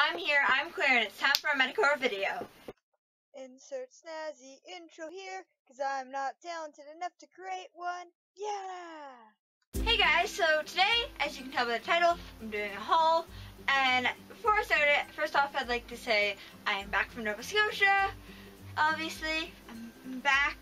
I'm here, I'm queer, and it's time for a Medicore video. Insert snazzy intro here, because I'm not talented enough to create one. Yeah! Hey guys, so today, as you can tell by the title, I'm doing a haul. And before I start it, first off, I'd like to say I'm back from Nova Scotia. Obviously, I'm back.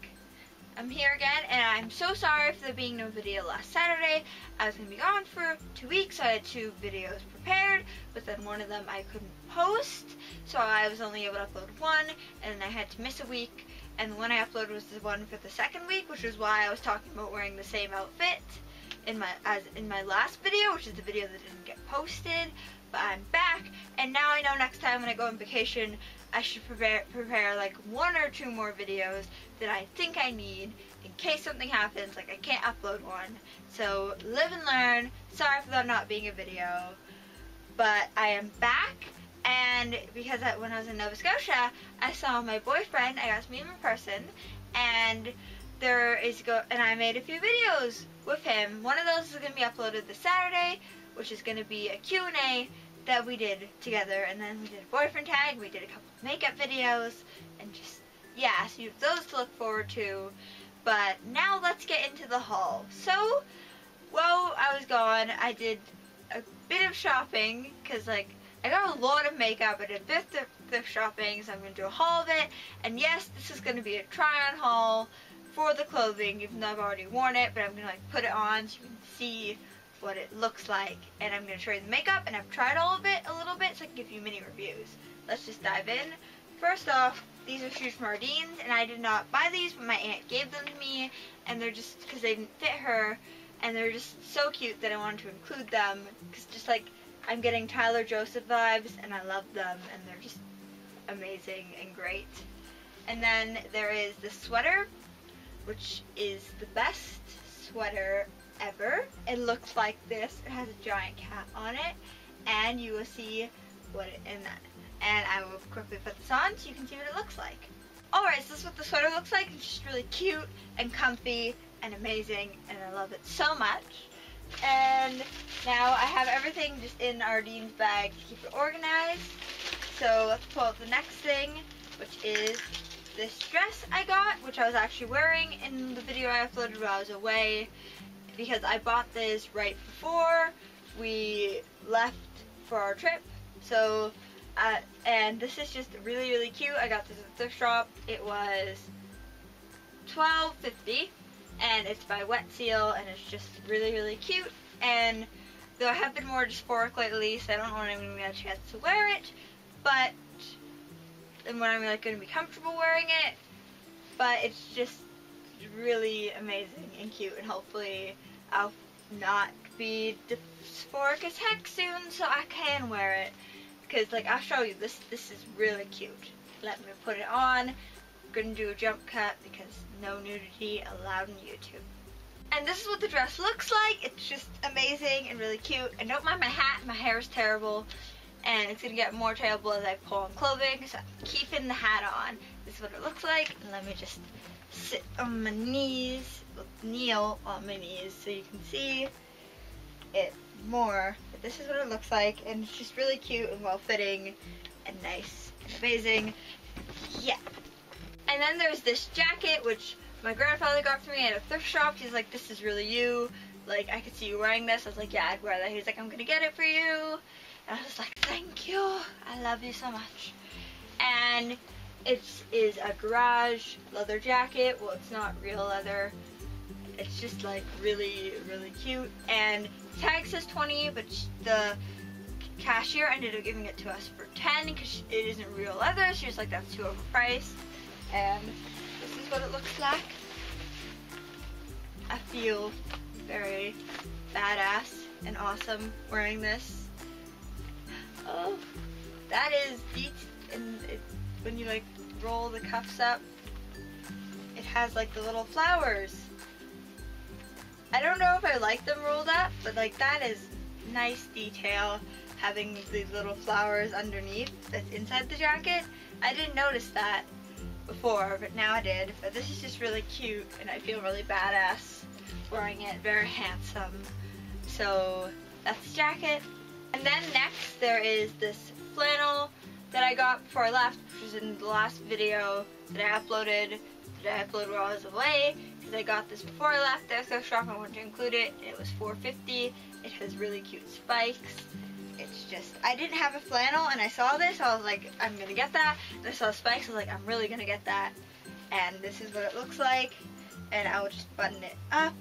I'm here again, and I'm so sorry for there being no video last Saturday. I was going to be gone for 2 weeks, so I had 2 videos prepared, but then one of them I couldn't post, so I was only able to upload one, and I had to miss a week, and the one I uploaded was the one for the second week, which is why I was talking about wearing the same outfit as in my last video, which is the video that didn't get posted. But I'm back, and now I know next time when I go on vacation, I should prepare like 1 or 2 more videos that I think I need in case something happens, like I can't upload one. So live and learn. Sorry for that not being a video, but I am back. And because when I was in Nova Scotia, I saw my boyfriend. I got to meet him in person, and I made a few videos with him. One of those is gonna be uploaded this Saturday, which is gonna be a Q&A that we did together, and then we did a boyfriend tag, we did a couple of makeup videos, and just, yeah, so you have those to look forward to. But now let's get into the haul. So, while I was gone, I did a bit of shopping, because, like, I got a lot of makeup. I did a bit of thrift shopping, so I'm gonna do a haul of it, and yes, this is gonna be a try-on haul for the clothing, even though I've already worn it, but I'm gonna, like, put it on so you can see what it looks like, and I'm going to show you the makeup, and I've tried all of it a little bit so I can give you mini reviews. Let's just dive in. First off, these are shoes from Ardene's, and I did not buy these, but my aunt gave them to me, and they're just, because they didn't fit her, and they're just so cute that I wanted to include them, because just like, I'm getting Tyler Joseph vibes, and I love them, and they're just amazing and great. And then there is the sweater, which is the best sweater ever. It looks like this. It has a giant cat on it, and you will see what it in that. And I will quickly put this on so you can see what it looks like. Alright, so this is what the sweater looks like. It's just really cute and comfy and amazing, and I love it so much. And now I have everything just in Ardene's bag to keep it organized. So let's pull out the next thing, which is this dress I got, which I was actually wearing in the video I uploaded while I was away, because I bought this right before we left for our trip. So, and this is just really, really cute. I got this at the thrift shop. It was $12.50, and it's by Wet n Wild, and it's just really, really cute. And though I have been more dysphoric lately, so I don't know when I'm going to get a chance to wear it, but, and when I'm like going to be comfortable wearing it, but it's just really amazing and cute, and hopefully I'll not be dysphoric as heck soon so I can wear it, because like I'll show you, this is really cute. Let me put it on. I'm gonna do a jump cut because no nudity allowed on YouTube. And this is what the dress looks like. It's just amazing and really cute. And don't mind my hat, my hair is terrible, and it's gonna get more terrible as I pull on clothing, so I'm keeping the hat on. This is what it looks like, and let me just sit on my knees, kneel on my knees so you can see it more. But this is what it looks like, and it's just really cute and well fitting and nice and amazing. Yeah. And then there's this jacket, which my grandfather got for me at a thrift shop. He's like, this is really you, like I could see you wearing this. I was like, yeah, I'd wear that. He's like, I'm gonna get it for you, and I was like, thank you, I love you so much. And it is a garage leather jacket. Well, it's not real leather. It's just like really, really cute. And the tag says 20, but the cashier ended up giving it to us for 10 because it isn't real leather. She was like, that's too overpriced. And this is what it looks like. I feel very badass and awesome wearing this. Oh, that is deep, and it's, when you like roll the cuffs up, it has like the little flowers. I don't know if I like them rolled up, but like that is nice detail, having these little flowers underneath that's inside the jacket. I didn't notice that before, but now I did. But this is just really cute, and I feel really badass wearing it, very handsome. So that's the jacket. And then next there is this flannel that I got before I left, which was in the last video that I uploaded. While I was away, because I got this before I left. I was so shocked I wanted to include it. It was $4.50. It has really cute spikes. It's just, I didn't have a flannel and I saw this. I was like, I'm gonna get that. And I saw spikes. I was like, I'm really gonna get that. And this is what it looks like. And I will just button it up.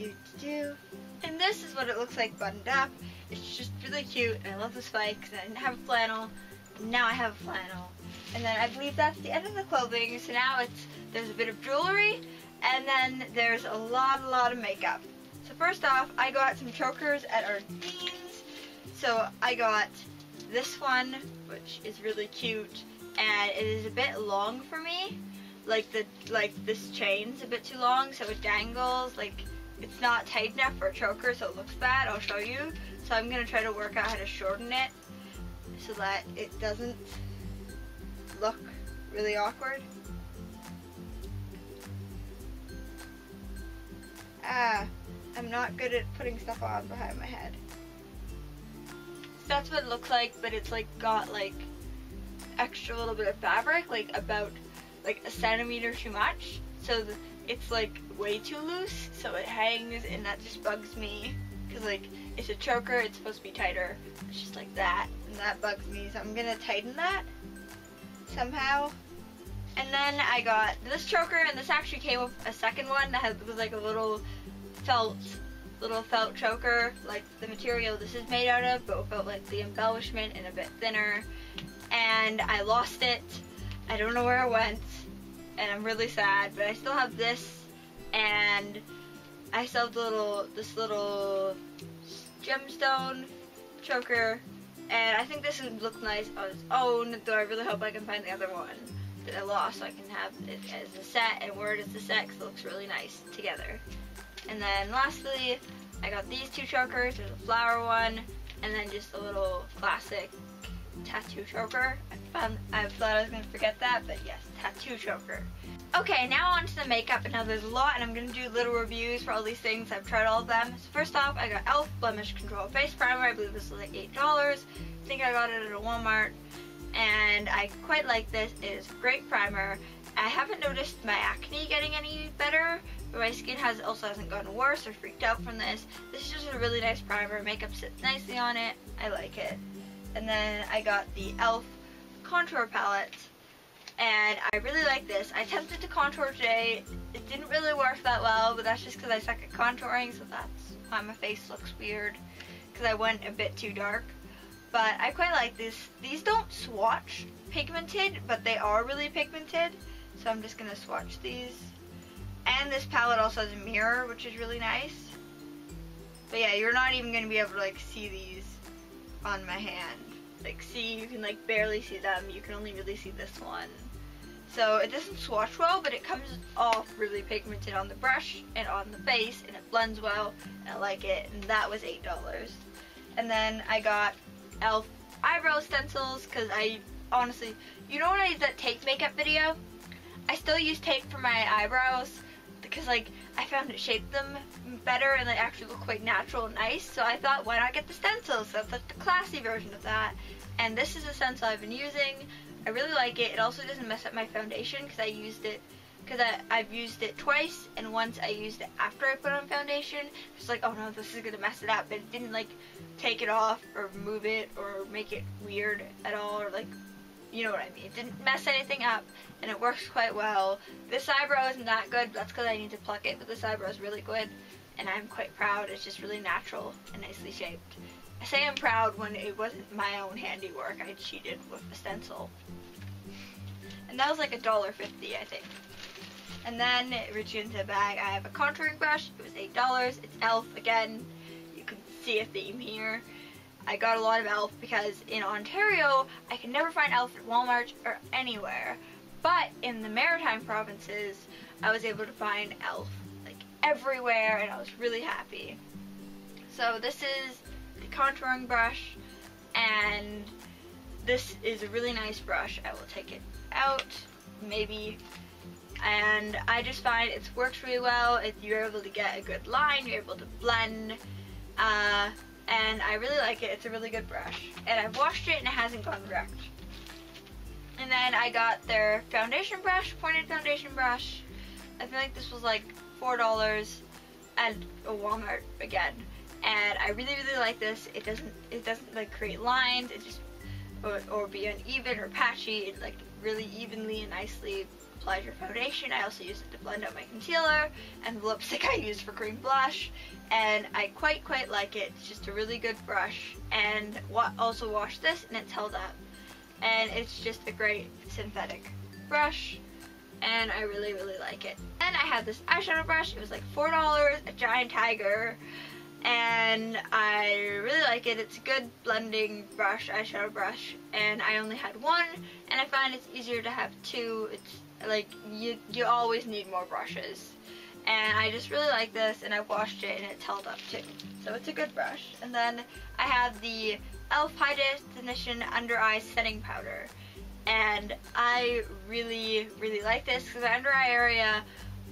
And this is what it looks like buttoned up. It's just really cute. And I love the spikes. And I didn't have a flannel. Now I have a flannel. And then I believe that's the end of the clothing. So now it's, there's a bit of jewelry, and then there's a lot of makeup. So first off, I got some chokers at Ardene's. So I got this one, which is really cute, and it is a bit long for me. Like this chain's a bit too long, so it dangles. Like, it's not tight enough for a choker, so it looks bad. I'll show you. So I'm gonna try to work out how to shorten it so that it doesn't look really awkward. I'm not good at putting stuff on behind my head. So that's what it looks like, but it's like got like extra little bit of fabric, like about like a centimeter too much. So it's like way too loose, so it hangs, and that just bugs me. Cause like it's a choker, it's supposed to be tighter. It's just like that, and that bugs me. So I'm gonna tighten that somehow. And then I got this choker, and this actually came with a second one that was like a little felt choker, like the material this is made out of, but without like the embellishment and a bit thinner. And I lost it. I don't know where it went, and I'm really sad. But I still have this, and I still have this little gemstone choker, and I think this would look nice on its own. Though I really hope I can find the other one that I lost, so I can have it as a set and wear it as a set, because it looks really nice together. And then lastly, I got these two chokers. There's a flower one, and then just a little classic tattoo choker. I thought I was gonna forget that, but yes, tattoo choker. Okay, now on to the makeup, and now there's a lot, and I'm gonna do little reviews for all these things. I've tried all of them. So first off, I got e.l.f. Blemish Control Face Primer. I believe this was like $8. I think I got it at a Walmart. And I quite like this. It is a great primer. I haven't noticed my acne getting any better, but my skin also hasn't gotten worse or freaked out from this. This is just a really nice primer. Makeup sits nicely on it. I like it. And then I got the e.l.f. contour palette, and I really like this. I attempted to contour today. It didn't really work that well, but that's just because I suck at contouring, so that's why my face looks weird, because I went a bit too dark. But I quite like this. These don't swatch pigmented, but they are really pigmented. So I'm just going to swatch these. And this palette also has a mirror, which is really nice. But yeah, you're not even going to be able to like see these on my hand. Like see, you can like barely see them. You can only really see this one. So it doesn't swatch well, but it comes off really pigmented on the brush and on the face. And it blends well, and I like it. And that was $8. And then I got e.l.f. eyebrow stencils, because I honestly, you know when I did that tape makeup video, I still use tape for my eyebrows, because like I found it shaped them better and they actually look quite natural and nice. So I thought, why not get the stencils? So that's like the classy version of that. And this is a stencil I've been using. I really like it. It also doesn't mess up my foundation, because I used it, because I've used it twice, and once I used it after I put on foundation. It's like, oh no, this is gonna mess it up, but it didn't like take it off or move it or make it weird at all, or like, you know what I mean. It didn't mess anything up, and it works quite well. This eyebrow isn't that good, but that's because I need to pluck it, but this eyebrow is really good, and I'm quite proud. It's just really natural and nicely shaped. I say I'm proud when it wasn't my own handiwork. I cheated with a stencil. And that was like $1.50, I think. And then, reaching into the bag, I have a contouring brush. It was $8. It's e.l.f. again. You can see a theme here. I got a lot of e.l.f. because in Ontario, I can never find e.l.f. at Walmart or anywhere. But in the Maritime provinces, I was able to find e.l.f. like everywhere, and I was really happy. So this is the contouring brush, and this is a really nice brush. I will take it out, maybe. And I just find it works really well. You're able to get a good line, you're able to blend. and I really like it. It's a really good brush, and I've washed it and it hasn't gone wrecked. And then I got their foundation brush, pointed foundation brush. I feel like this was like $4 at a Walmart again, and I really like this. It doesn't like create lines. It just or be uneven or patchy. It like really evenly and nicely applies your foundation. I also use it to blend out my concealer and the lipstick I use for cream blush, and I quite like it. It's just a really good brush, and also washed this and it's held up, and it's just a great synthetic brush, and I really like it. And I have this eyeshadow brush. It was like $4, a giant tiger, and I really like it. It's a good blending brush, eyeshadow brush, and I only had one, and I find it's easier to have two. It's like you always need more brushes, and I just really like this, and I washed it and it's held up too, so it's a good brush. And then I have the e.l.f. high definition under eye setting powder, and I really like this because the under eye area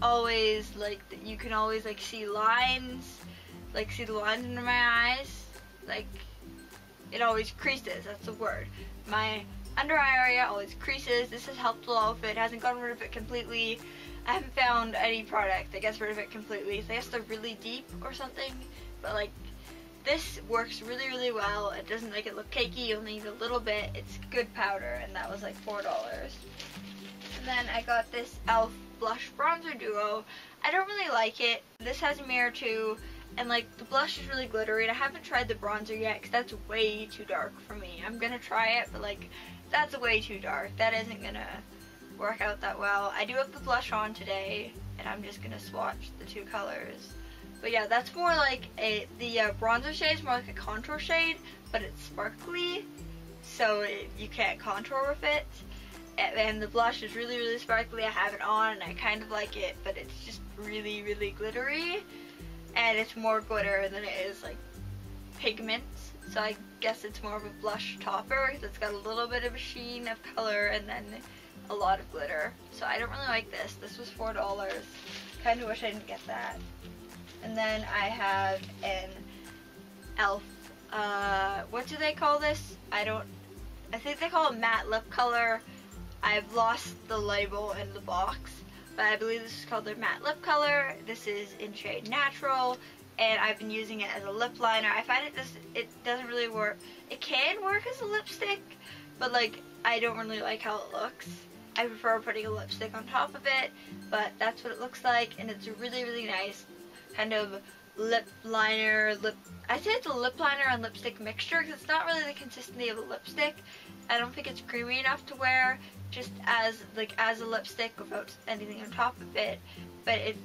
always, like, you can always like see lines, like see the lines under my eyes, like it always creases. That's the word. My under eye area always creases. This has helped a lot with it. It hasn't gotten rid of it completely. I haven't found any product that gets rid of it completely. I guess they're really deep or something, but like this works really well. It doesn't make it look cakey. You'll need a little bit. It's good powder, and that was like $4. And then I got this e.l.f. blush bronzer duo. I don't really like it. This has a mirror too, and like the blush is really glittery, and I haven't tried the bronzer yet because that's way too dark for me. I'm gonna try it, but like that's way too dark. That isn't gonna work out that well. I do have the blush on today, and I'm just gonna swatch the two colors. But yeah, that's more like the bronzer shade is more like a contour shade, but it's sparkly, so you can't contour with it. And the blush is really sparkly. I have it on and I kind of like it, but it's just really glittery, and it's more glitter than it is like pigments. So I guess it's more of a blush topper because it's got a little bit of a sheen of color and then a lot of glitter. So I don't really like this. This was $4. Kind of wish I didn't get that. And then I have an e.l.f. What do they call this? I think they call it matte lip color. I've lost the label in the box, but I believe this is called their matte lip color. This is in shade Natural, and I've been using it as a lip liner. I find it doesn't really work. It can work as a lipstick, but like I don't really like how it looks. I prefer putting a lipstick on top of it, but that's what it looks like, and it's really nice. Kind of lip liner, I say it's a lip liner and lipstick mixture because it's not really the consistency of a lipstick. I don't think it's creamy enough to wear just as a lipstick without anything on top of it. But it's,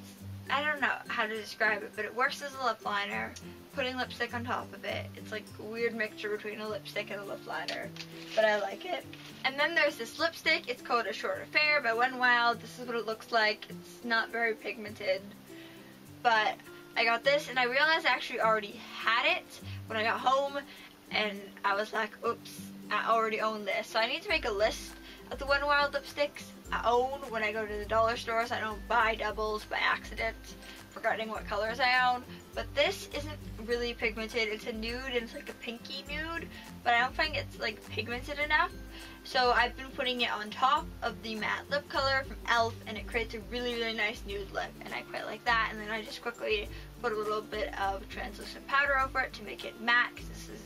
I don't know how to describe it, but it works as a lip liner, putting lipstick on top of it. It's like a weird mixture between a lipstick and a lip liner, but I like it. And then there's this lipstick. It's called A Short Affair by One Wild. This is what it looks like. It's not very pigmented. But I got this, and I realized I actually already had it when I got home, and I was like, oops, I already own this. So I need to make a list of the One Wild lipsticks I own when I go to the dollar store, so I don't buy doubles by accident, forgetting what colors I own. But this isn't really pigmented. It's a nude, and it's like a pinky nude, but I don't think it's like pigmented enough. So I've been putting it on top of the matte lip color from e.l.f., and it creates a really nice nude lip, and I quite like that. And then I just quickly put a little bit of translucent powder over it to make it matte, because this is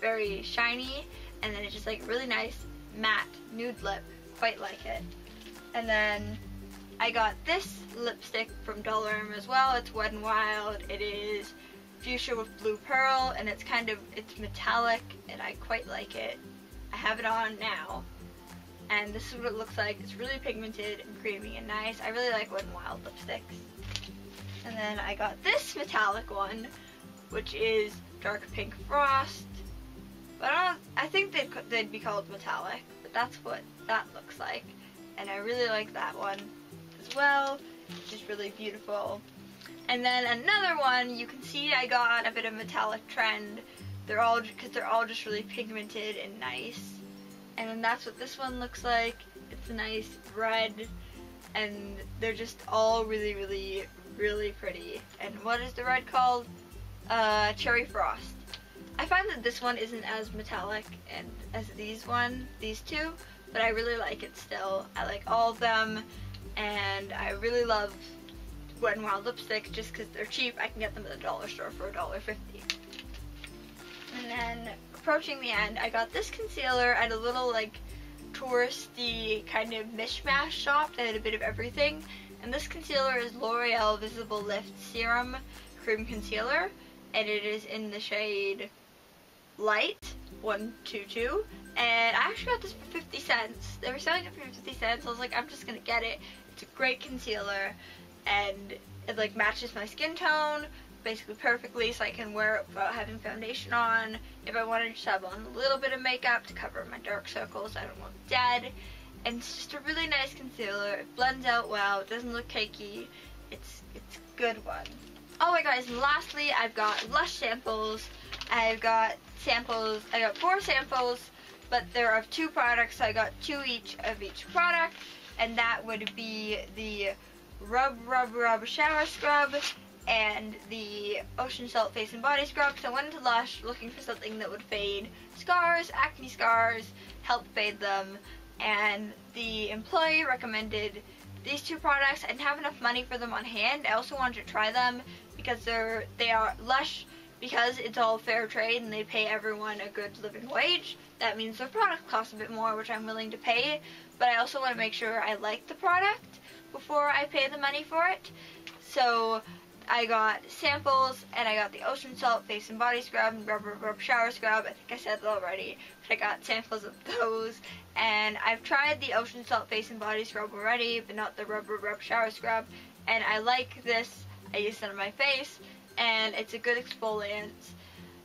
very shiny, and then it's just like really nice matte nude lip. Quite like it. And then I got this lipstick from Dollarama as well. It's Wet n Wild. It is fuchsia with blue pearl, and it's kind of, it's metallic, and I quite like it. I have it on now, and this is what it looks like. It's really pigmented and creamy and nice. I really like Wet n Wild lipsticks. And then I got this metallic one, which is Dark Pink Frost. But I think they'd be called metallic, but that's what that looks like. And I really like that one as well. It's just really beautiful. And then another one, you can see I got a bit of metallic trend. They're all, because they're all just really pigmented and nice. And then that's what this one looks like. It's a nice red, and they're just all really pretty. And what is the red called? Cherry Frost. I find that this one isn't as metallic and as these two, but I really like it still. I like all of them, and I really love Wet n Wild lipsticks just because they're cheap. I can get them at the dollar store for $1.50. And then approaching the end, I got this concealer at a little like touristy kind of mishmash shop that had a bit of everything. And this concealer is L'Oreal Visible Lift Serum Cream Concealer, and it is in the shade Light 122. And I actually got this for 50 cents. They were selling it for 50 cents. I was like, I'm just gonna get it. It's a great concealer, and it like matches my skin tone basically perfectly, so I can wear it without having foundation on. If I wanted to just have on a little bit of makeup to cover my dark circles, I don't want dead. And it's just a really nice concealer. It blends out well. It doesn't look cakey. It's a good one. Alright guys, and lastly, I've got Lush samples. I got 4 samples, but they're of 2 products, so I got 2 of each product, and that would be the Rub Shower Scrub and the Ocean Salt Face and Body Scrub. So I went into Lush looking for something that would fade scars, acne scars, help fade them, and the employee recommended these 2 products. I didn't have enough money for them on hand. I also wanted to try them because they are Lush, because it's all fair trade and they pay everyone a good living wage. That means the product costs a bit more, which I'm willing to pay, but I also want to make sure I like the product before I pay the money for it. So I got samples, and I got the Ocean Salt Face and Body Scrub and Rub Shower Scrub. I think I said that already, but I got samples of those. And I've tried the Ocean Salt Face and Body Scrub already, but not the Rub Shower Scrub. And I like this. I used it on my face, and it's a good exfoliant,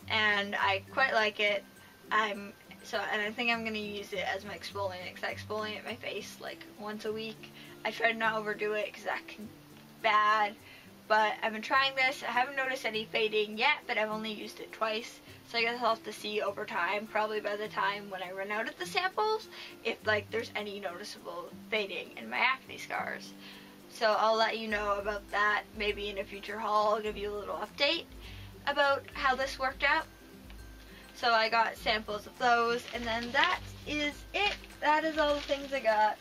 and I quite like it. And I think I'm going to use it as my exfoliant, because I exfoliate my face like once a week. I try to not overdo it, because that can be bad. But I've been trying this. I haven't noticed any fading yet, but I've only used it twice. So I guess I'll have to see over time, probably by the time when I run out of the samples, if like there's any noticeable fading in my acne scars. So I'll let you know about that. Maybe in a future haul I'll give you a little update about how this worked out. So I got samples of those, and then that is it. That is all the things I got.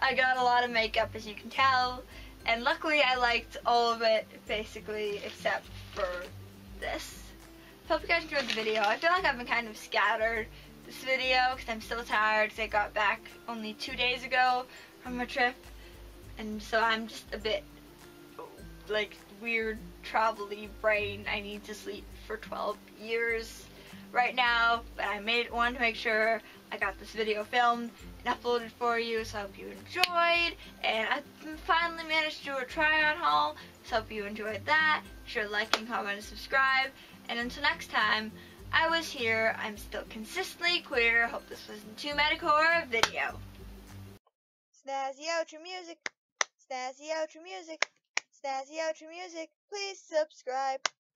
I got a lot of makeup, as you can tell. And luckily I liked all of it, basically, except for this. Hope you guys enjoyed the video. I feel like I've been kind of scattered this video because I'm still tired, because I got back only 2 days ago from a trip. And so I'm just a bit, like, weird, travel-y brain. I need to sleep for 12 years right now. But I wanted to make sure I got this video filmed and uploaded for you, so I hope you enjoyed. And I finally managed to do a try-on haul, so I hope you enjoyed that. Be sure to like and comment and subscribe. And until next time, I was here. I'm still consistently queer. Hope this wasn't too Medicore video. Snazzy outro music. Snazzy outro music. Snazzy outro music. Please subscribe.